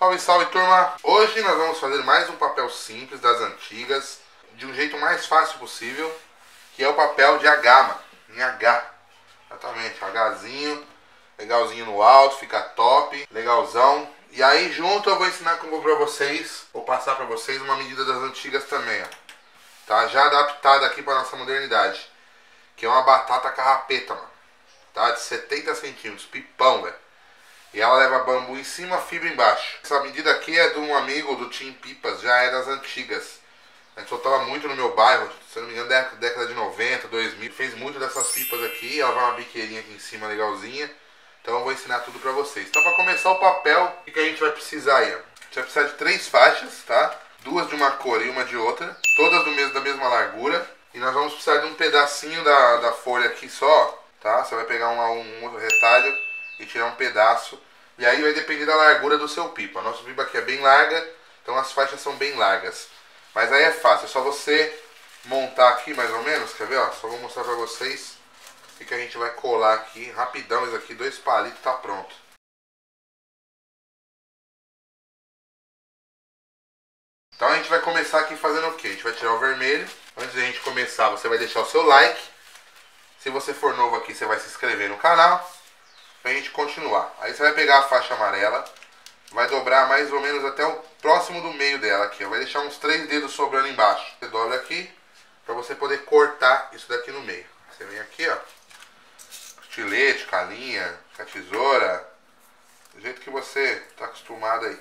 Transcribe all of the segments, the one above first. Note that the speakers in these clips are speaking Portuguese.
Salve, salve, turma! Hoje nós vamos fazer mais um papel simples das antigas, de um jeito mais fácil possível, que é o papel de agama, em H. Exatamente, Hzinho, legalzinho no alto, fica top, legalzão. E aí junto eu vou ensinar como pra vocês, vou passar pra vocês uma medida das antigas também, ó. Tá já adaptada aqui pra nossa modernidade, que é uma batata carrapeta, mano. Tá, de 70 centímetros, pipão, velho. E ela leva bambu em cima, fibra embaixo. Essa medida aqui é de um amigo do Tim Pipas, já é das antigas. A gente soltava muito no meu bairro, se não me engano, década de 90, 2000. Fez muito dessas pipas aqui, ela vai uma biqueirinha aqui em cima, legalzinha. Então eu vou ensinar tudo pra vocês. Então pra começar o papel, o que a gente vai precisar aí, ó? A gente vai precisar de 3 faixas, tá? 2 de uma cor e uma de outra. Todas da mesma largura. E nós vamos precisar de um pedacinho da folha aqui só, tá? Você vai pegar um outro retalho e tirar um pedaço. E aí vai depender da largura do seu pipa. A nossa pipa aqui é bem larga, então as faixas são bem largas. Mas aí é fácil, é só você montar aqui mais ou menos, quer ver? Ó, só vou mostrar pra vocês o que a gente vai colar aqui. Rapidão, isso aqui, 2 palitos, tá pronto. Então a gente vai começar aqui fazendo o que? A gente vai tirar o vermelho. Antes da gente começar, você vai deixar o seu like. Se você for novo aqui, você vai se inscrever no canal pra gente continuar. Aí você vai pegar a faixa amarela, vai dobrar mais ou menos até o próximo do meio dela aqui, ó. Vai deixar uns 3 dedos sobrando embaixo. Você dobra aqui pra você poder cortar isso daqui no meio. Você vem aqui, ó, estilete, calinha, com a tesoura, do jeito que você tá acostumado aí.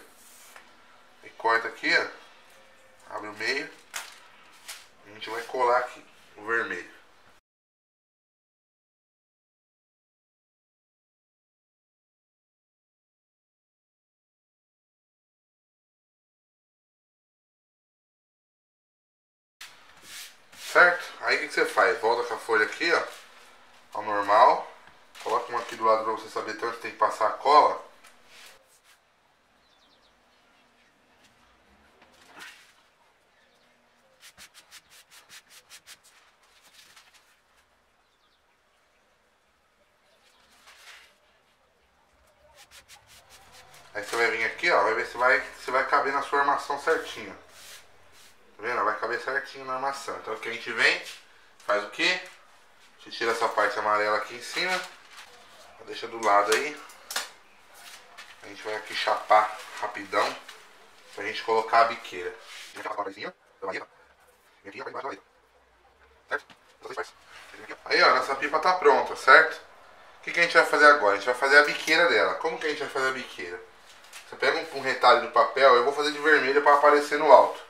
E corta aqui, ó, abre o meio. A gente vai colar aqui o vermelho. Certo? Aí o que você faz? Volta com a folha aqui, ó, ao normal. Coloca uma aqui do lado pra você saber até onde tem que passar a cola. Aí você vai vir aqui, ó, vai ver se vai caber na sua armação certinho. Tá vendo? Vai caber certinho na armação. Então o que a gente vem, faz o quê? A gente tira essa parte amarela aqui em cima, deixa do lado aí. A gente vai aqui chapar rapidão pra gente colocar a biqueira. Vem aquela partezinha da vareta, vem aqui, vai embaixo da vareta. Certo? Aí, ó, nossa pipa tá pronta, certo? O que a gente vai fazer agora? A gente vai fazer a biqueira dela. Como que a gente vai fazer a biqueira? Você pega um retalho do papel, eu vou fazer de vermelho pra aparecer no alto.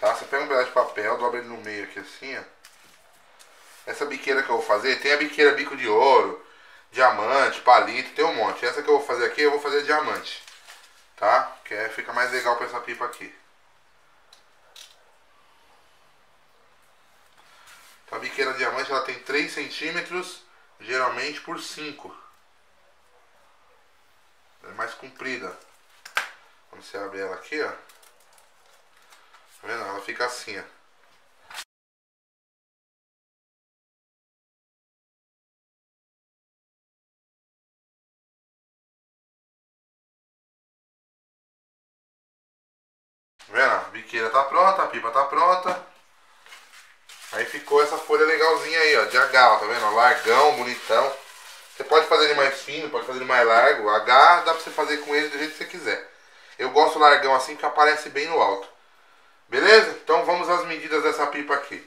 Tá? Você pega um pedaço de papel, dobra ele no meio aqui assim, ó. Essa biqueira que eu vou fazer, tem a biqueira bico de ouro, diamante, palito, tem um monte. Essa que eu vou fazer aqui, eu vou fazer diamante, tá? Que aí fica mais legal pra essa pipa aqui. Então a biqueira diamante, ela tem 3 centímetros, geralmente por 5. Ela é mais comprida. Quando você abre ela aqui, ó. Tá vendo? Ela fica assim, ó. Vendo? A biqueira tá pronta, a pipa tá pronta. Aí ficou essa folha legalzinha aí, ó, de H, tá vendo? Largão, bonitão. Você pode fazer ele mais fino, pode fazer ele mais largo. H dá pra você fazer com ele do jeito que você quiser. Eu gosto largão assim porque aparece bem no alto. Beleza? Então vamos às medidas dessa pipa aqui.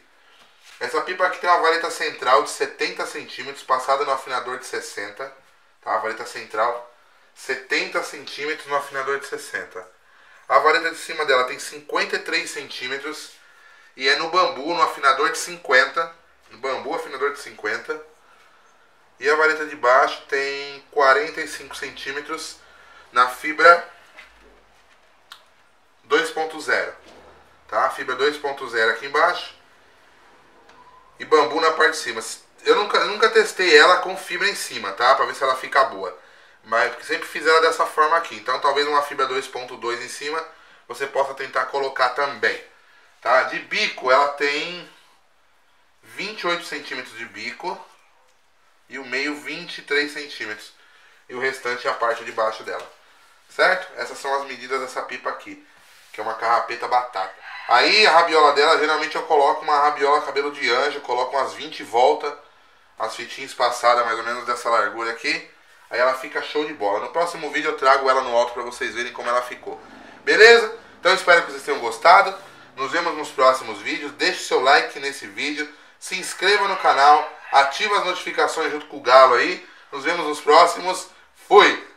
Essa pipa aqui tem uma vareta central de 70 centímetros, passada no afinador de 60. Tá? A vareta central, 70 centímetros no afinador de 60. A vareta de cima dela tem 53 centímetros e é no bambu, no afinador de 50. No bambu, afinador de 50. E a vareta de baixo tem 45 centímetros na fibra 2.0. Tá? A fibra 2.0 aqui embaixo e bambu na parte de cima. Eu nunca testei ela com fibra em cima, tá? Pra ver se ela fica boa. Mas sempre fiz ela dessa forma aqui. Então talvez uma fibra 2.2 em cima você possa tentar colocar também, tá? De bico ela tem 28 centímetros de bico. E o meio 23 centímetros. E o restante é a parte de baixo dela. certo? Essas são as medidas dessa pipa aqui, que é uma carrapeta batata. Aí a rabiola dela, geralmente eu coloco uma rabiola cabelo de anjo, coloco umas 20 voltas, as fitinhas passadas mais ou menos dessa largura aqui. Aí ela fica show de bola. No próximo vídeo eu trago ela no alto para vocês verem como ela ficou. Beleza? Então eu espero que vocês tenham gostado. Nos vemos nos próximos vídeos. Deixe seu like nesse vídeo. Se inscreva no canal. Ative as notificações junto com o galo aí. Nos vemos nos próximos. Fui!